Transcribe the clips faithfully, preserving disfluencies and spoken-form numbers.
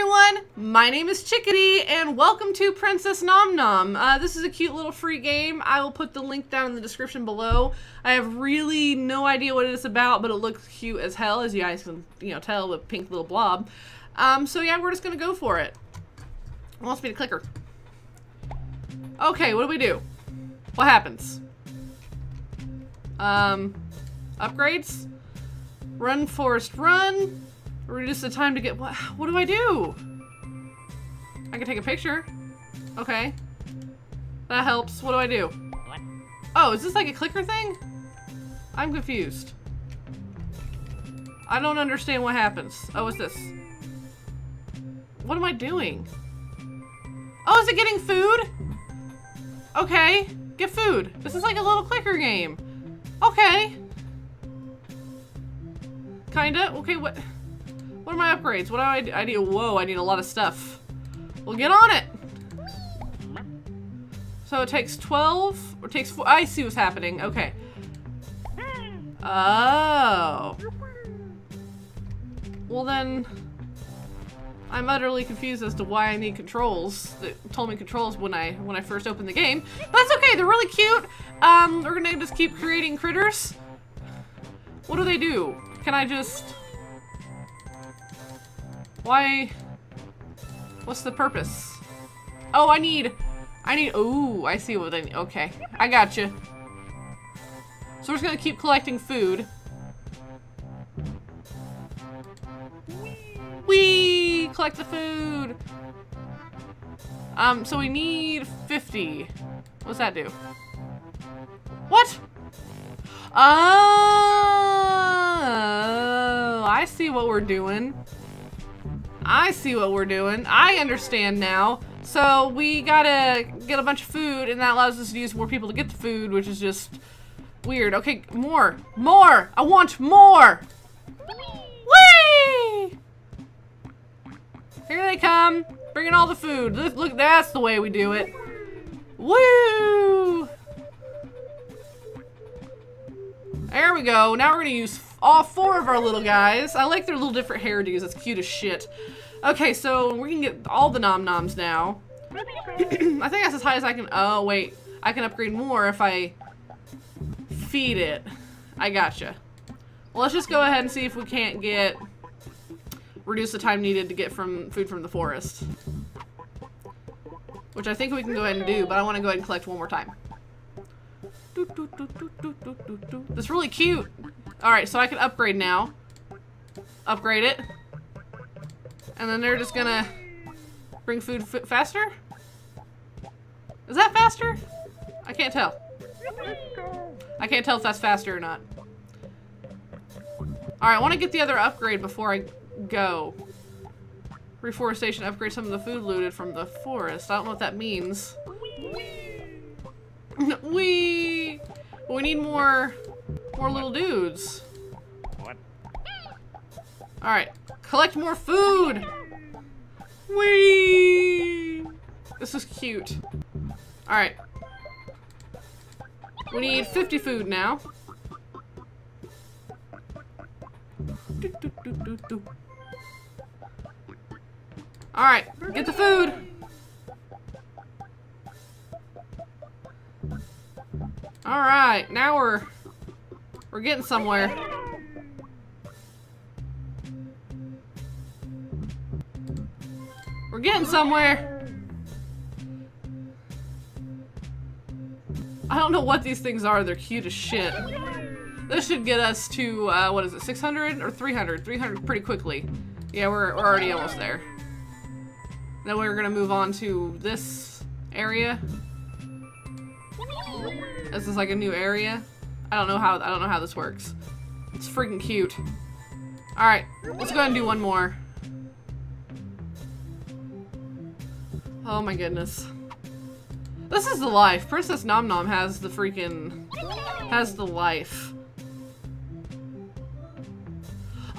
everyone, my name is Chickadee and welcome to Princess Nom Nom. Uh, this is a cute little free game. I will put the link down in the description below. I have really no idea what it is about, but it looks cute as hell, as you guys can you know tell with pink little blob. Um, so yeah, we're just gonna go for it. It wants me to click her. Okay, what do we do? What happens? Um, upgrades? Run, Forest, run. Reduce the time to get what? What do I do? I can take a picture. Okay, that helps. What do I do? What? Oh, is this like a clicker thing? I'm confused. I don't understand what happens. Oh, what's this? What am I doing? Oh, is it getting food? Okay, get food. This is like a little clicker game. Okay, kinda. Okay, what? What are my upgrades? What do I do? I need, whoa, I need a lot of stuff. Well, get on it! So it takes twelve, or takes four, I see what's happening, okay. Oh. Well then, I'm utterly confused as to why I need controls. It told me controls when I when I first opened the game. But that's okay, they're really cute. Um, we're gonna just keep creating critters. What do they do? Can I just... Why? What's the purpose? Oh, I need, I need, oh, I see what I need. Okay, I gotcha. So we're just gonna keep collecting food. Whee! Collect the food! Um, so we need fifty. What's that do? What? Oh, I see what we're doing. I see what we're doing. I understand now. So we gotta get a bunch of food, and that allows us to use more people to get the food, which is just weird. Okay, more, more. I want more. Whee! Here they come, bringing all the food. Look, that's the way we do it. Woo! There we go. Now we're gonna use all four of our little guys. I like their little different hairdos. That's cute as shit. Okay, so we can get all the Nom Noms now. I think that's as high as I can. Oh, wait. I can upgrade more if I feed it. I gotcha. Well, let's just go ahead and see if we can't get... Reduce the time needed to get from food from the forest. Which I think we can go ahead and do, but I want to go ahead and collect one more time. That's really cute. Alright, so I can upgrade now. Upgrade it. And then they're just gonna bring food f faster? Is that faster? I can't tell. I can't tell if that's faster or not. Alright, I want to get the other upgrade before I go. Reforestation, upgrade some of the food looted from the forest. I don't know what that means. Wee! Well, we need more... More little dudes. What? Alright. Collect more food! Whee! This is cute. Alright. We need fifty food now. Alright. Get the food! Alright. Now we're... We're getting somewhere. We're getting somewhere. I don't know what these things are. They're cute as shit. This should get us to, uh, what is it, six hundred or three hundred? three hundred pretty quickly. Yeah, we're, we're already almost there. Then we're gonna move on to this area. This is like a new area. I don't know how I don't know how this works. It's freaking cute. All right, let's go ahead and do one more. Oh my goodness, this is the life. Princess Nom Nom has the freaking has the life.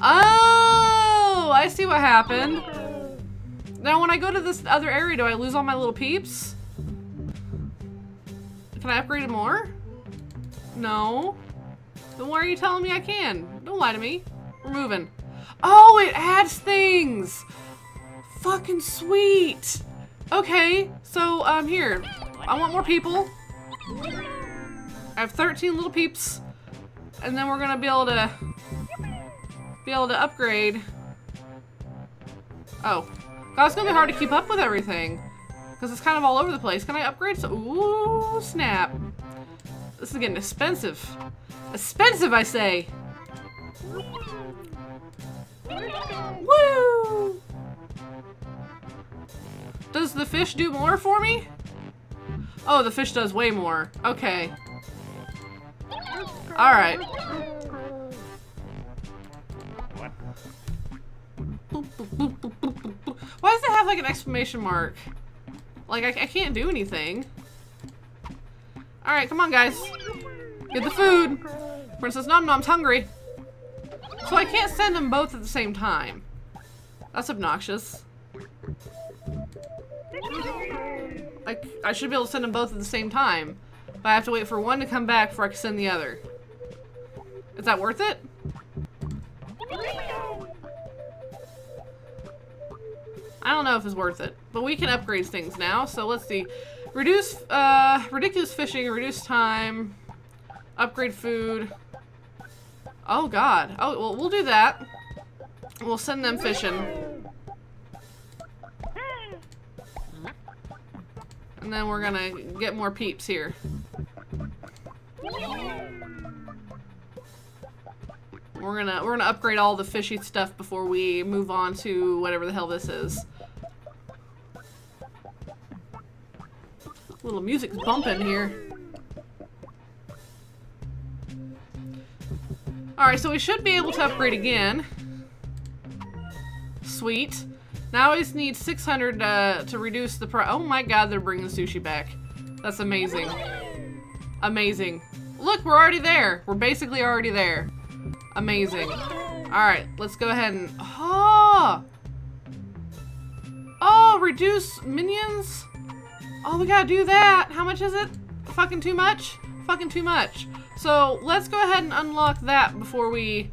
Oh, I see what happened. Now, when I go to this other area, do I lose all my little peeps? Can I upgrade them more? No. Then why are you telling me I can? Don't lie to me. We're moving. Oh, it adds things! fucking sweet. Okay, so um, here. I want more people. I have thirteen little peeps, and then we're gonna be able to be able to upgrade. Oh, God, it's gonna be hard to keep up with everything because it's kind of all over the place. Can I upgrade? So, ooh, snap! This is getting expensive. Expensive, I say. Woo! Does the fish do more for me? Oh, the fish does way more. Okay. Alright. Why does it have like an exclamation mark? Like, I, I can't do anything. Alright, come on, guys. Get the food. Princess Nom Nom's hungry. So I can't send them both at the same time. That's obnoxious. I, I should be able to send them both at the same time, but I have to wait for one to come back before I can send the other. Is that worth it? I don't know if it's worth it, but we can upgrade things now, so let's see. Reduce, uh, ridiculous fishing, reduce time, upgrade food. Oh god. Oh, well, we'll do that. We'll send them fishing. And then we're gonna get more peeps here. We're gonna we're gonna upgrade all the fishy stuff before we move on to whatever the hell this is. Little music's bumping here. Alright, so we should be able to upgrade again. Sweet. Now I just need six hundred uh, to reduce the price. Oh my god, they're bringing the sushi back. That's amazing. Amazing. Look, we're already there. We're basically already there. Amazing. Alright, let's go ahead and... Oh! Oh, reduce minions? Oh, we gotta do that. How much is it? Fucking too much? Fucking too much. So, let's go ahead and unlock that before we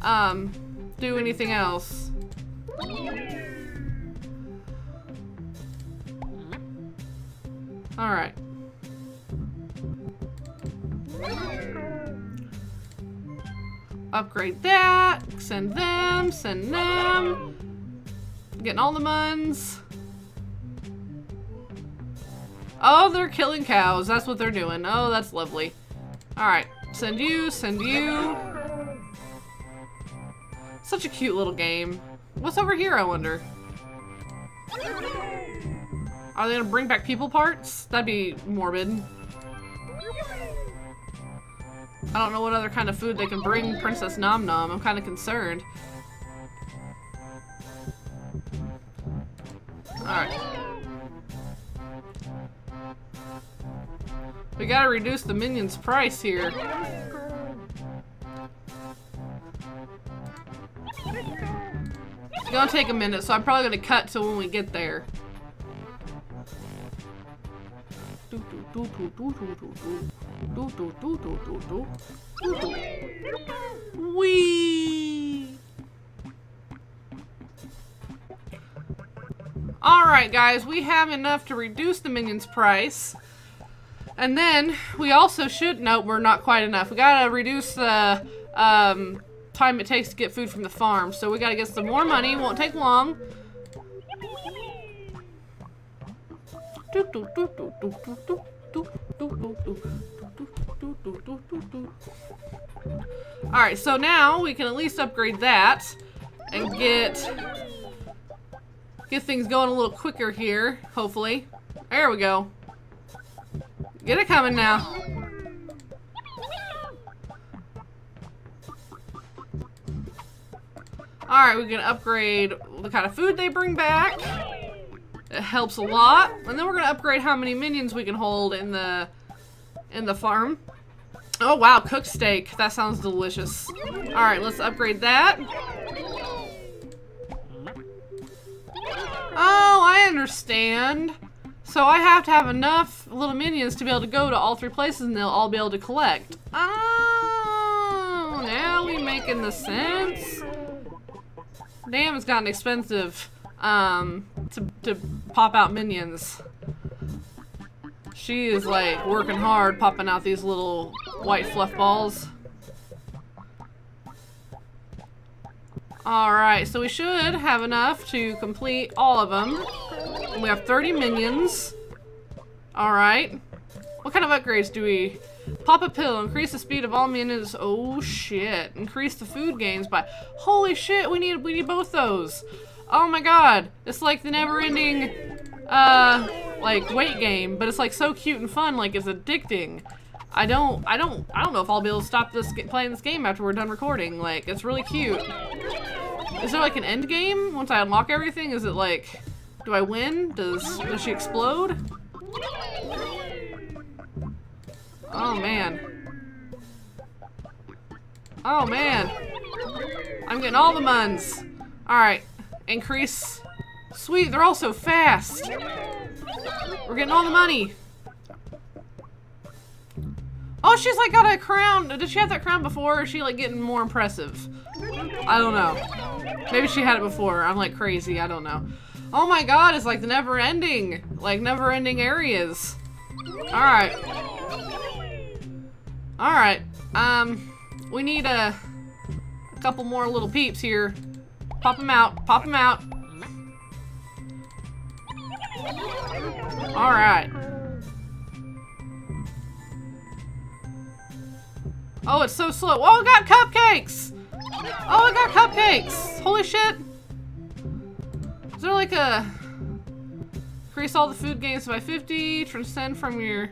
um, do anything else. Alright. Upgrade that. Send them. Send them. Getting all the muns. Oh, they're killing cows. That's what they're doing. Oh, that's lovely. Alright. Send you. Send you. Such a cute little game. What's over here, I wonder? Are they gonna bring back people parts? That'd be morbid. I don't know what other kind of food they can bring Princess Nom Nom. I'm kind of concerned. Alright. We gotta reduce the minions' price here. It's gonna take a minute, so I'm probably gonna cut to when we get there. Wee! Alright guys, we have enough to reduce the minions' price. And then, we also should- nope, we're not quite enough. We gotta reduce the, um, time it takes to get food from the farm. So we gotta get some more money, won't take long. Do, do, do, do, do, do, do, do, do, do. Alright, so now we can at least upgrade that and get get things going a little quicker here, hopefully. There we go. Get it coming now. Alright, we can upgrade the kind of food they bring back. It helps a lot. And then we're gonna upgrade how many minions we can hold in the in the farm. Oh wow, cooked steak. That sounds delicious. Alright, let's upgrade that. Oh, I understand. So I have to have enough little minions to be able to go to all three places and they'll all be able to collect. Oh, now we making the sense. Damn, it's gotten expensive. um, to, to pop out minions. She is like working hard popping out these little white fluff balls. Alright, so we should have enough to complete all of them. We have thirty minions. Alright. What kind of upgrades do we... Pop a pill, increase the speed of all minions. Oh shit. Increase the food gains by... Holy shit, we need we need both those. Oh my god. It's like the never-ending uh like weight game, but it's like so cute and fun, like it's addicting. I don't I don't I don't know if I'll be able to stop this playing this game after we're done recording. Like, it's really cute. Is there like an end game once I unlock everything? Is it like, do I win? Does does she explode? Oh man. Oh man. I'm getting all the muns. Alright. Increase. Sweet, they're all so fast. We're getting all the money. Oh, she's like got a crown. Did she have that crown before, or is she like getting more impressive? I don't know. Maybe she had it before. I'm like crazy. I don't know. Oh my god, it's like the never ending. Like never ending areas. Alright. Alright, um, we need a, a couple more little peeps here. Pop them out, pop them out. Alright. Oh, it's so slow. Oh, it got cupcakes! Oh, it got cupcakes! Holy shit! Is there like a... Increase all the food gains by fifty, transcend from your...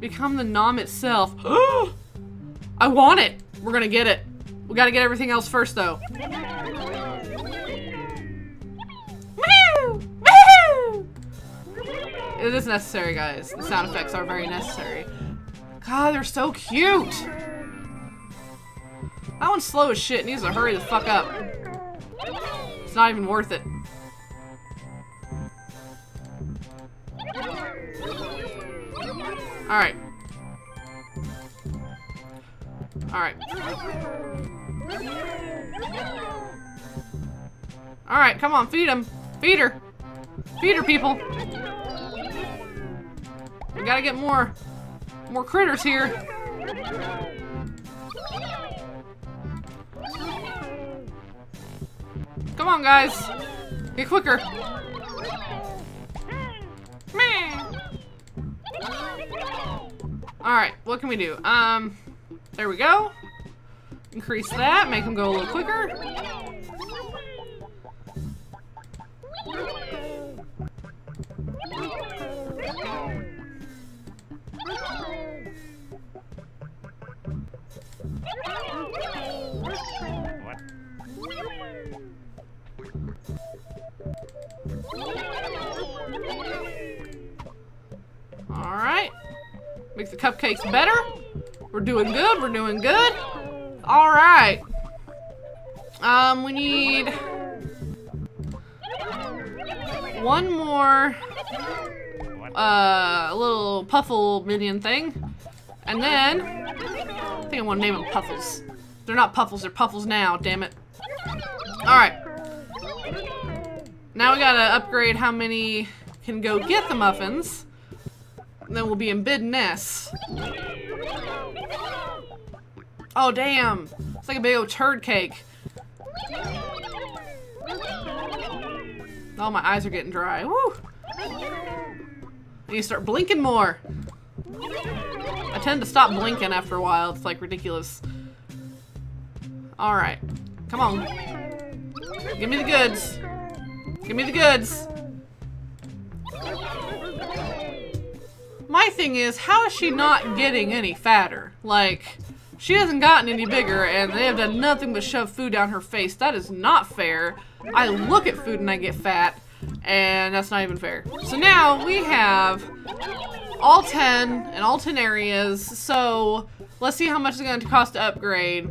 Become the nom itself. I want it. We're gonna get it. We gotta get everything else first, though. Woohoo! Woohoo! It is necessary, guys. The sound effects are very necessary. God, they're so cute. That one's slow as shit. It needs to hurry the fuck up. It's not even worth it. Alright. Alright. Alright, come on, feed him. Feed her. Feed her, people. We gotta get more, more critters here. Come on, guys. Get quicker. Alright, what can we do? Um, there we go. Increase that, make them go a little quicker. Alright. Make the cupcakes better. We're doing good. We're doing good. All right. Um, we need one more uh little puffle minion thing, and then I think I want to name them Puffles. They're not Puffles. They're Puffles now. Damn it. All right. Now we gotta upgrade how many can go get the muffins. And then we'll be in bid nests. Oh damn! It's like a big old turd cake. Oh, my eyes are getting dry. Woo! I need to start blinking more. I tend to stop blinking after a while. It's like ridiculous. All right, come on. Give me the goods. Give me the goods. My thing is, how is she not getting any fatter? Like, she hasn't gotten any bigger, and they have done nothing but shove food down her face. That is not fair. I look at food and I get fat, and that's not even fair. So now we have all ten and all ten areas, so let's see how much it's going to cost to upgrade.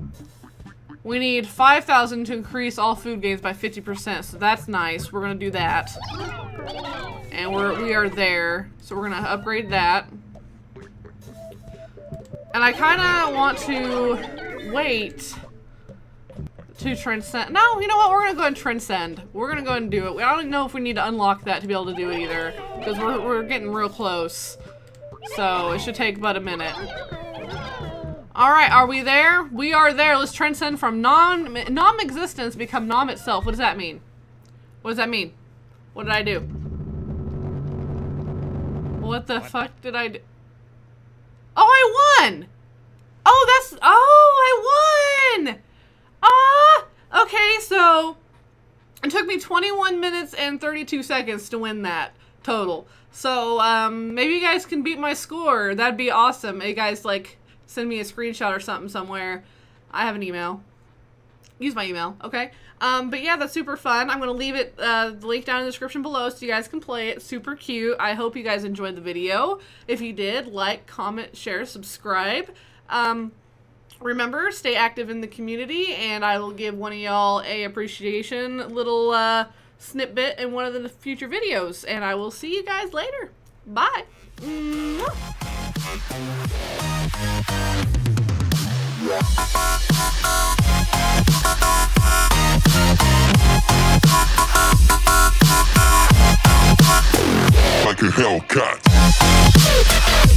We need five thousand to increase all food gains by fifty percent, so that's nice. We're going to do that. And we're, we are there. So we're gonna upgrade that. And I kinda want to wait. to transcend. No, you know what? We're gonna go and transcend. We're gonna go and do it. I don't know if we need to unlock that to be able to do it either, because we're, we're getting real close. So it should take but a minute. All right, are we there? We are there. Let's transcend from non non-existence become nom itself. What does that mean? What does that mean? What did I do? What the what? fuck did I do? Oh, I won! Oh, that's... Oh, I won! Ah! Uh, okay, so... It took me twenty-one minutes and thirty-two seconds to win that total. So, um, maybe you guys can beat my score. That'd be awesome. You guys, like, send me a screenshot or something somewhere. I have an email. Use my email, okay? Um, but yeah, that's super fun. I'm going to leave it, uh, the link down in the description below so you guys can play it. Super cute. I hope you guys enjoyed the video. If you did, like, comment, share, subscribe. Um, remember, stay active in the community, and I will give one of y'all a appreciation little, uh, snippet in one of the future videos. And I will see you guys later. Bye. Mwah. Like a Hellcat.